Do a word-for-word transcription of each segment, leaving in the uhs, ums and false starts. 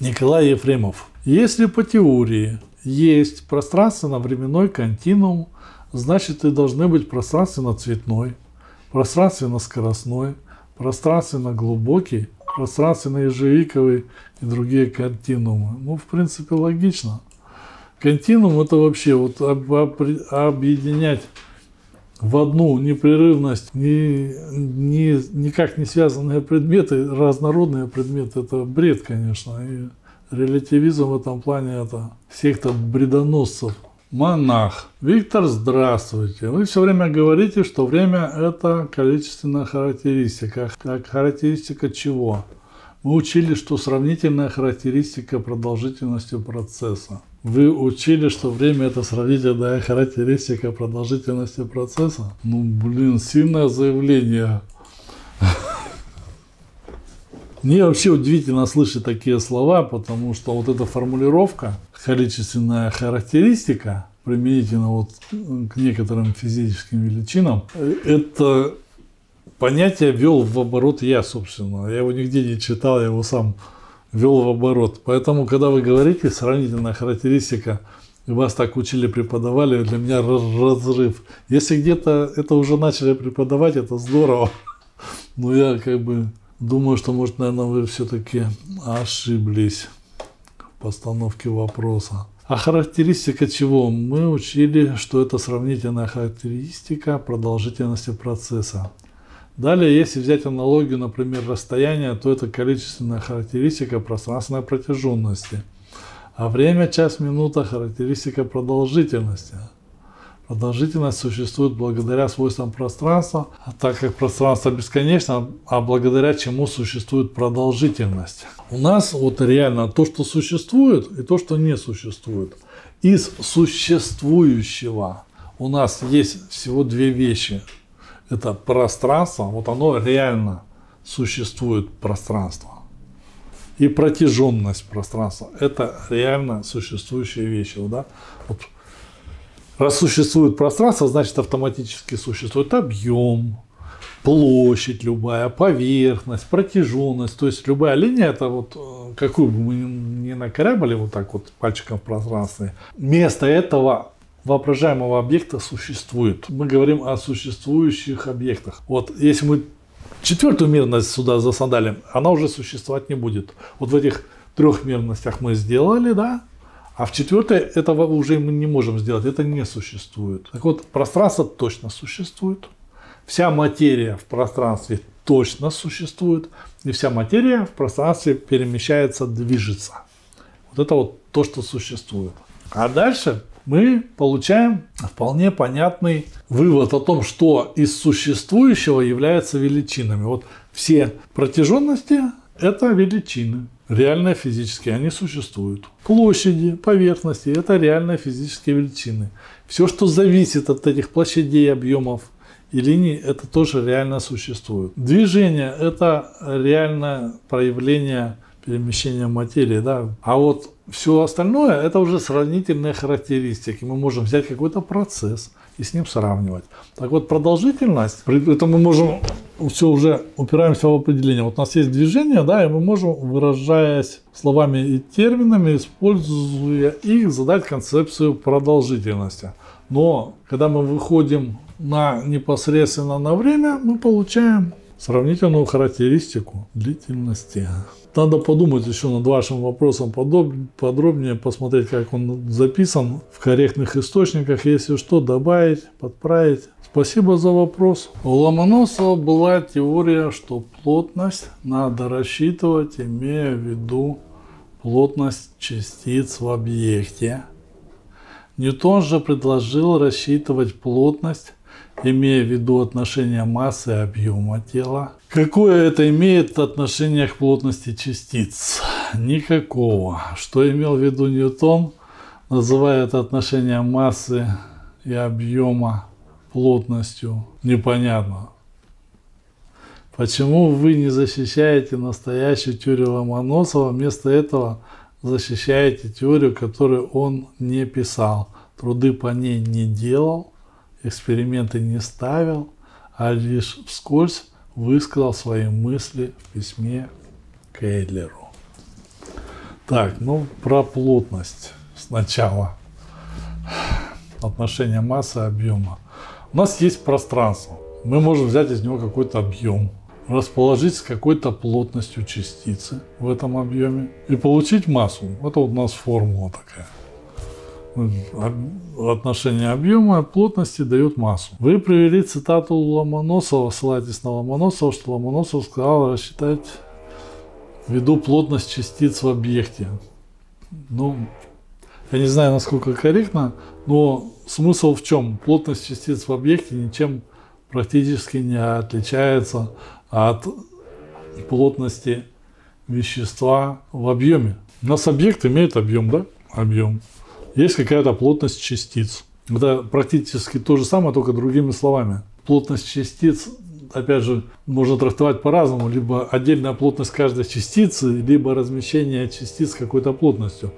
Николай Ефремов. Если по теории есть пространственно-временной континуум, значит и должны быть пространственно-цветной, пространственно-скоростной, пространственно-глубокий, пространственно-ежевиковый и другие континуумы. Ну, в принципе, логично. Континуум – это вообще вот об, об, объединять в одну непрерывность ни, ни, никак не связанные предметы, разнородные предметы – это бред, конечно. И релятивизм в этом плане – это секта бредоносцев. Монах. Виктор, здравствуйте. Вы все время говорите, что время – это количественная характеристика. Как характеристика чего? Мы учили, что сравнительная характеристика продолжительности процесса. Вы учили, что время – это сравнительная характеристика продолжительности процесса? Ну, блин, сильное заявление. Мне вообще удивительно слышать такие слова, потому что вот эта формулировка, количественная характеристика, применительно вот к некоторым физическим величинам, это понятие ввел в оборот я, собственно. Я его нигде не читал, я его сам ввел в оборот. Поэтому, когда вы говорите «сравнительная характеристика», вас так учили, преподавали, для меня разрыв. Если где-то это уже начали преподавать, это здорово. Но я как бы думаю, что, может, наверное, вы все-таки ошиблись в постановке вопроса. А характеристика чего? Мы учили, что это сравнительная характеристика продолжительности процесса. Далее, если взять аналогию, например, расстояния, то это количественная характеристика пространственной протяженности. А время, час, минута – характеристика продолжительности. Продолжительность существует благодаря свойствам пространства, а так как пространство бесконечно, а благодаря чему существует продолжительность. У нас вот реально то, что существует, и то, что не существует. Из существующего у нас есть всего две вещи. Это пространство, вот оно реально существует, пространство. И протяженность пространства. Это реально существующие вещи. Да? Вот. Раз существует пространство, значит автоматически существует объем, площадь любая, поверхность, протяженность. То есть любая линия, это вот какую бы мы ни накорябали вот так вот пальчиком в пространстве, вместо этого воображаемого объекта существует. Мы говорим о существующих объектах. Вот если мы четвертую мерность сюда засандалим, она уже существовать не будет. Вот в этих трех мерностях мы сделали, да, а в четвертой этого уже мы не можем сделать, это не существует. Так вот, пространство точно существует, вся материя в пространстве точно существует, и вся материя в пространстве перемещается, движется. Вот это вот то, что существует. А дальше мы получаем вполне понятный вывод о том, что из существующего является величинами. Вот все протяженности – это величины, реально физические, они существуют. Площади, поверхности – это реально физические величины. Все, что зависит от этих площадей, объемов и линий, это тоже реально существует. Движение – это реальное проявление перемещения материи, да? А вот все остальное – это уже сравнительные характеристики. Мы можем взять какой-то процесс и с ним сравнивать. Так вот, продолжительность, при этом мы можем, все уже упираемся в определение. Вот у нас есть движение, да, и мы можем, выражаясь словами и терминами, используя их, задать концепцию продолжительности. Но когда мы выходим на непосредственно на время, мы получаем сравнительную характеристику длительности. Надо подумать еще над вашим вопросом подробнее, посмотреть, как он записан в корректных источниках, если что, добавить, подправить. Спасибо за вопрос. У Ломоносова была теория, что плотность надо рассчитывать, имея в виду плотность частиц в объекте. Ньютон же предложил рассчитывать плотность, имея в виду отношение массы и объема тела. Какое это имеет отношение к плотности частиц? Никакого. Что имел в виду Ньютон, называя это отношение массы и объема плотностью, непонятно. Почему вы не защищаете настоящую теорию Ломоносова, вместо этого защищаете теорию, которую он не писал, труды по ней не делал, эксперименты не ставил, а лишь вскользь высказал свои мысли в письме к Эйдлеру? Так, ну про плотность сначала. Отношение массы и объема. У нас есть пространство. Мы можем взять из него какой-то объем, расположить с какой-то плотностью частицы в этом объеме и получить массу. Это вот у нас формула такая. Отношение объема от плотности дает массу. Вы привели цитату Ломоносова, ссылаетесь на Ломоносова, что Ломоносов сказал рассчитать ввиду плотность частиц в объекте. Ну, я не знаю, насколько корректно, но смысл в чем? Плотность частиц в объекте ничем практически не отличается от плотности вещества в объеме. У нас объект имеет объем, да? Объем. Есть какая-то плотность частиц. Это практически то же самое, только другими словами. Плотность частиц, опять же, можно трактовать по-разному. Либо отдельная плотность каждой частицы, либо размещение частиц какой-то плотностью.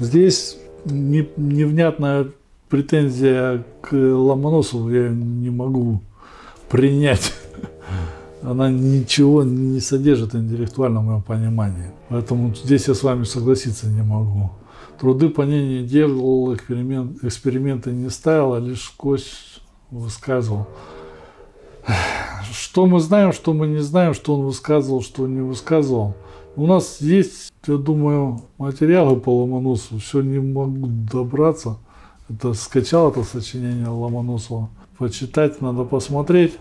Здесь невнятная претензия к Ломоносову, я не могу принять. Она ничего не содержит в интеллектуальном моем понимании. Поэтому здесь я с вами согласиться не могу. Труды по ней не делал, эксперимент, эксперименты не ставил, а лишь сквозь высказывал. Что мы знаем, что мы не знаем, что он высказывал, что он не высказывал. У нас есть, я думаю, материалы по Ломоносову. Все не могу добраться. Это скачал это сочинение Ломоносова. Почитать надо, посмотреть.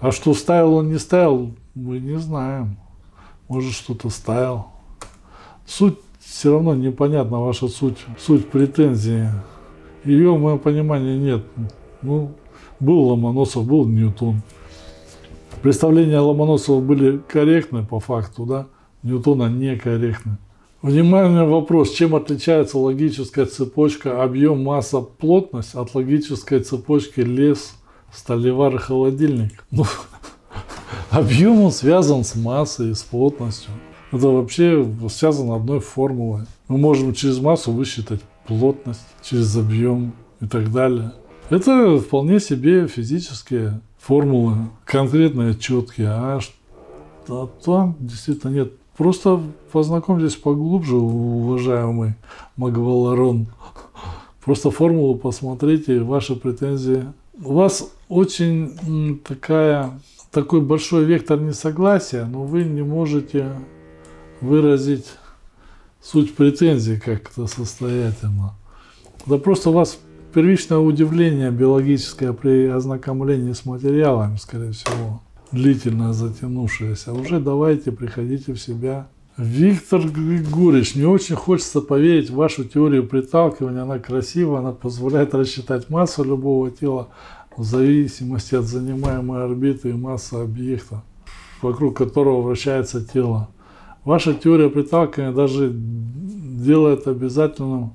А что ставил он, не ставил, мы не знаем. Может, что-то ставил. Суть все равно непонятна, ваша суть. Суть претензии. Ее, в моем понимании, нет. Ну, был Ломоносов, был Ньютон. Представления Ломоносова были корректны по факту, да? Ньютона некорректны. Внимание, вопрос. Чем отличается логическая цепочка объем, масса, плотность от логической цепочки лес, столевар, холодильник? Ну, объем он связан с массой и с плотностью. Это вообще связано одной формулой. Мы можем через массу высчитать плотность, через объем и так далее. Это вполне себе физические формулы, конкретные, четкие. А что там действительно нет. Просто познакомьтесь поглубже, уважаемый Маг Валарон. Просто формулу посмотрите, ваши претензии. У вас очень такая, такой большой вектор несогласия, но вы не можете выразить суть претензий как-то состоятельно. Да просто у вас первичное удивление биологическое при ознакомлении с материалами, скорее всего. Длительно затянувшаяся. Уже давайте, приходите в себя. Виктор Григорьевич, мне очень хочется поверить в вашу теорию приталкивания. Она красива, она позволяет рассчитать массу любого тела в зависимости от занимаемой орбиты и массы объекта, вокруг которого вращается тело. Ваша теория приталкивания даже делает обязательным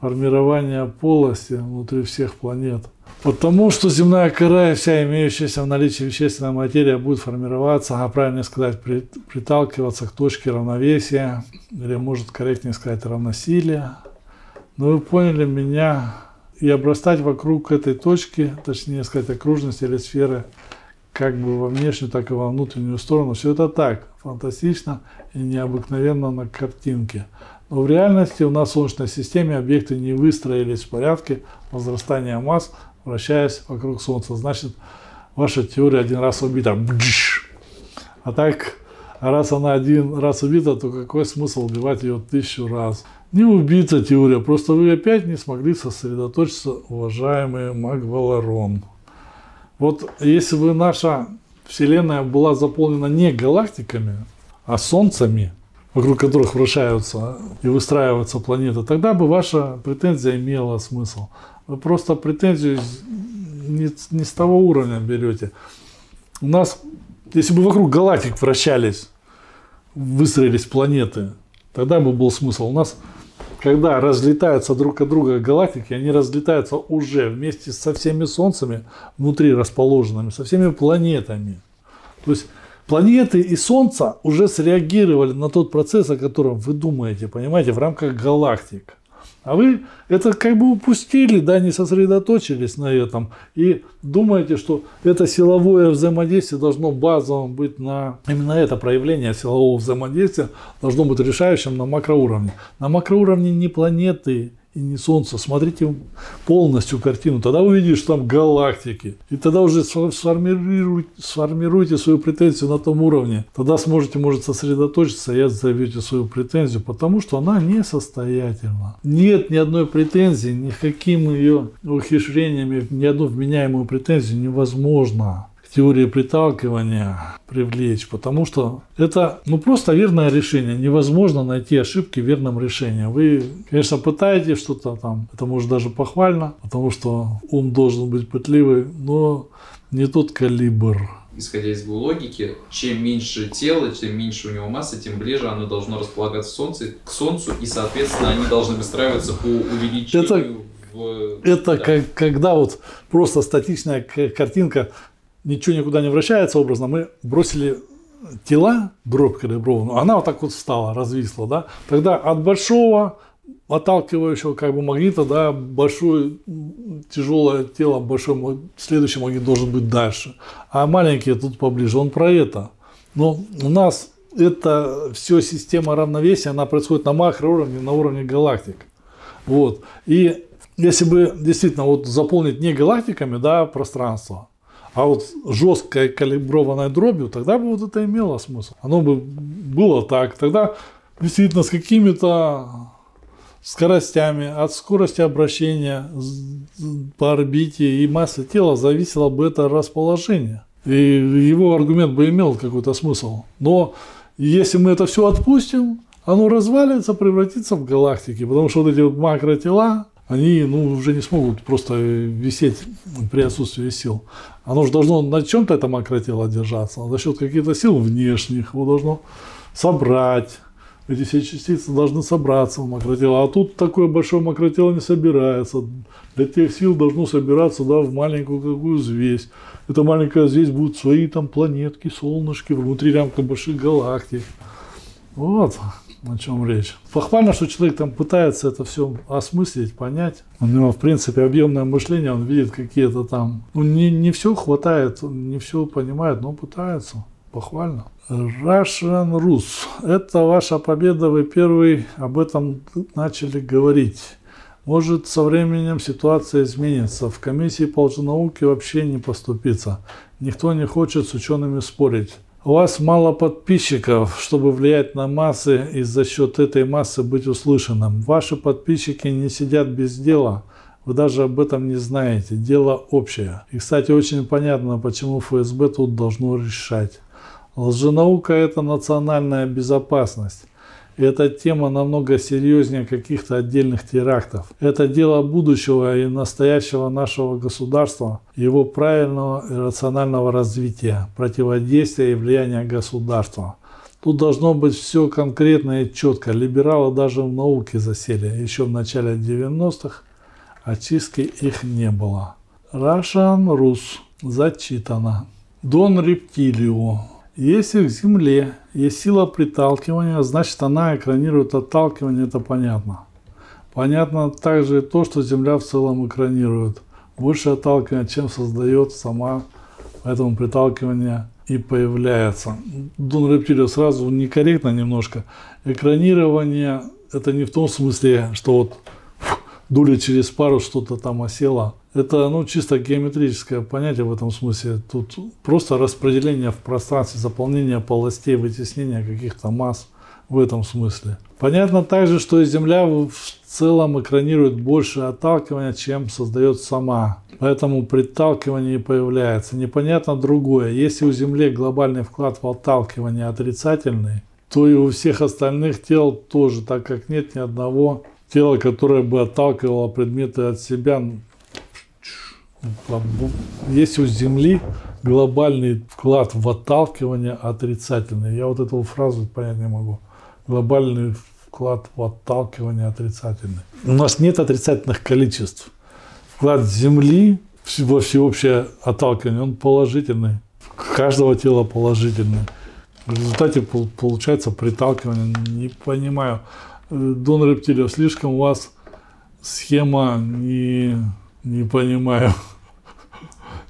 формирование полости внутри всех планет. Потому что земная кора и вся имеющаяся в наличии вещественная материя будет формироваться, а правильнее сказать, приталкиваться к точке равновесия, или, может, корректнее сказать, равносилия. Но вы поняли меня, и обрастать вокруг этой точки, точнее сказать, окружности или сферы, как бы во внешнюю, так и во внутреннюю сторону. Все это так, фантастично и необыкновенно на картинке. Но в реальности у нас в Солнечной системе объекты не выстроились в порядке возрастания масс, вращаясь вокруг Солнца. Значит, ваша теория один раз убита. А так, раз она один раз убита, то какой смысл убивать ее тысячу раз? Не убита теория, просто вы опять не смогли сосредоточиться, уважаемый Маг Валарон. Вот если бы наша Вселенная была заполнена не галактиками, а солнцами, вокруг которых вращаются и выстраиваются планеты, тогда бы ваша претензия имела смысл. Вы просто претензию не, не с того уровня берете. У нас, если бы вокруг галактик вращались, выстроились планеты, тогда бы был смысл. У нас, когда разлетаются друг от друга галактики, они разлетаются уже вместе со всеми солнцами, внутри расположенными, со всеми планетами. То есть планеты и Солнце уже среагировали на тот процесс, о котором вы думаете, понимаете, в рамках галактик. А вы это как бы упустили, да, не сосредоточились на этом. И думаете, что это силовое взаимодействие должно базовым быть на... Именно это проявление силового взаимодействия должно быть решающим на макроуровне. На макроуровне не планеты и не Солнце. Смотрите полностью картину. Тогда увидишь, что там галактики. И тогда уже сформируйте, сформируйте свою претензию на том уровне. Тогда сможете, может, сосредоточиться и отзовете свою претензию, потому что она несостоятельна. Нет ни одной претензии, никаким ее ухищрениями, ни одну вменяемую претензию невозможно к теории приталкивания привлечь, потому что это, ну, просто верное решение. Невозможно найти ошибки в верном решении. Вы, конечно, пытаетесь что-то там, это может даже похвально, потому что ум должен быть пытливый, но не тот калибр. Исходя из логики, чем меньше тело, чем меньше у него массы, тем ближе оно должно располагаться солнце, к Солнцу, и, соответственно, они должны выстраиваться по увеличению. Это, в... это да. как, когда вот просто статичная картинка, ничего никуда не вращается образно, мы бросили тела, дробь калиброванную, она вот так вот встала, развисла, да, тогда от большого отталкивающего как бы магнита, да, большое тяжелое тело, большой следующий магнит должен быть дальше, а маленький тут поближе, он про это. Но у нас это все система равновесия, она происходит на макроуровне, на уровне галактик, вот. И если бы действительно вот заполнить не галактиками, да, пространство, а вот жесткая калиброванная дробью, тогда бы вот это имело смысл. Оно бы было так. Тогда действительно с какими-то скоростями, от скорости обращения по орбите и массы тела зависело бы это расположение. И его аргумент бы имел какой-то смысл. Но если мы это все отпустим, оно развалится, превратится в галактики. Потому что вот эти вот макротела, они, ну, уже не смогут просто висеть при отсутствии сил. Оно же должно на чем-то, это макротело, держаться, за счет каких-то сил внешних его должно собрать. Эти все частицы должны собраться в макротело. А тут такое большое макротело не собирается. Для тех сил должно собираться, да, в маленькую какую взвесь. Эта маленькая взвесь будут свои там планетки, солнышки, внутри рамка больших галактик. Вот о чем речь. Похвально, что человек там пытается это все осмыслить, понять. У него, в принципе, объемное мышление, он видит какие-то там... Ну, не, не все хватает, не все понимает, но пытается. Похвально. Рашен Рус. Это ваша победа, вы первый об этом начали говорить. Может, со временем ситуация изменится. В комиссии по лженауке вообще не поступится. Никто не хочет с учеными спорить. У вас мало подписчиков, чтобы влиять на массы и за счет этой массы быть услышанным. Ваши подписчики не сидят без дела. Вы даже об этом не знаете. Дело общее. И, кстати, очень понятно, почему ФСБ тут должно решать. Лженаука – это национальная безопасность. И эта тема намного серьезнее каких-то отдельных терактов. Это дело будущего и настоящего нашего государства, его правильного и рационального развития, противодействия и влияния государства. Тут должно быть все конкретно и четко. Либералы даже в науке засели. Еще в начале девяностых очистки их не было. Рашен Рус. Зачитано. Дон Рептилио. Если в Земле есть сила приталкивания, значит, она экранирует отталкивание, это понятно. Понятно также и то, что Земля в целом экранирует больше отталкивания, чем создает сама, поэтому приталкивание и появляется. Дон Рептилио, сразу некорректно немножко. Экранирование – это не в том смысле, что вот дули через парус, что-то там осело. Это, ну, чисто геометрическое понятие в этом смысле. Тут просто распределение в пространстве, заполнение полостей, вытеснение каких-то масс в этом смысле. Понятно также, что Земля в целом экранирует больше отталкивания, чем создает сама. Поэтому приталкивание и появляется. Непонятно другое. Если у Земли глобальный вклад в отталкивание отрицательный, то и у всех остальных тел тоже, так как нет ни одного тела, которое бы отталкивало предметы от себя. Есть у Земли глобальный вклад в отталкивание отрицательный. Я вот эту фразу понять не могу. Глобальный вклад в отталкивание отрицательный. У нас нет отрицательных количеств. Вклад Земли во всеобщее отталкивание, он положительный. Каждого тела положительный. В результате получается приталкивание. Не понимаю. Дон Рептилио, слишком у вас схема не, не понимаю,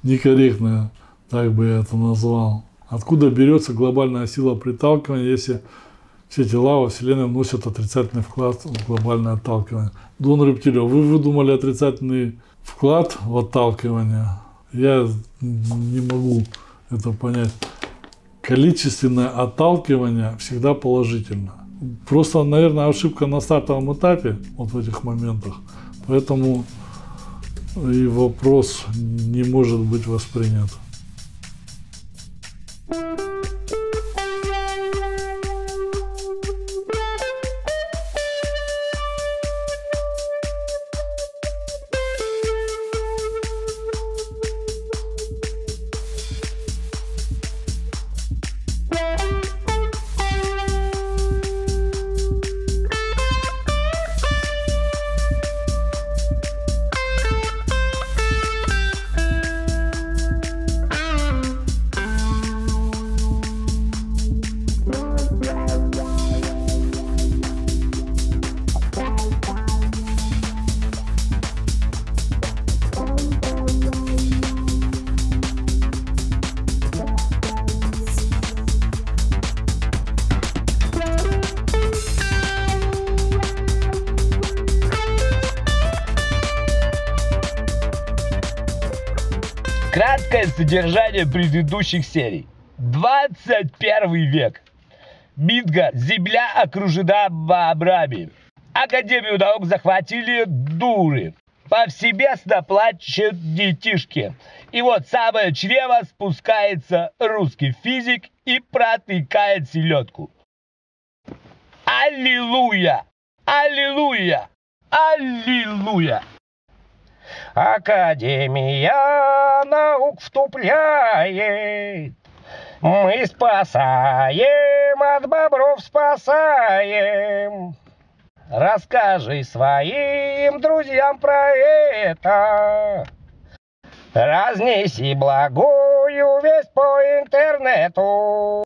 некорректная, так бы я это назвал. Откуда берется глобальная сила приталкивания, если все тела во Вселенной вносят отрицательный вклад в глобальное отталкивание? Дон Рептилио, вы выдумали отрицательный вклад в отталкивание? Я не могу это понять. Количественное отталкивание всегда положительно. Просто, наверное, ошибка на стартовом этапе, вот в этих моментах. Поэтому и вопрос не может быть воспринят. Краткое содержание предыдущих серий. двадцать первый век. Мидгард, земля окружена бобрами. Академию наук захватили дуры. Повсеместно плачут детишки. И вот самое чрево спускается русский физик и протыкает селедку. Аллилуйя! Аллилуйя! Аллилуйя! Академия наук вступляет, мы спасаем, от бобров спасаем. Расскажи своим друзьям про это, разнеси благую весть по интернету.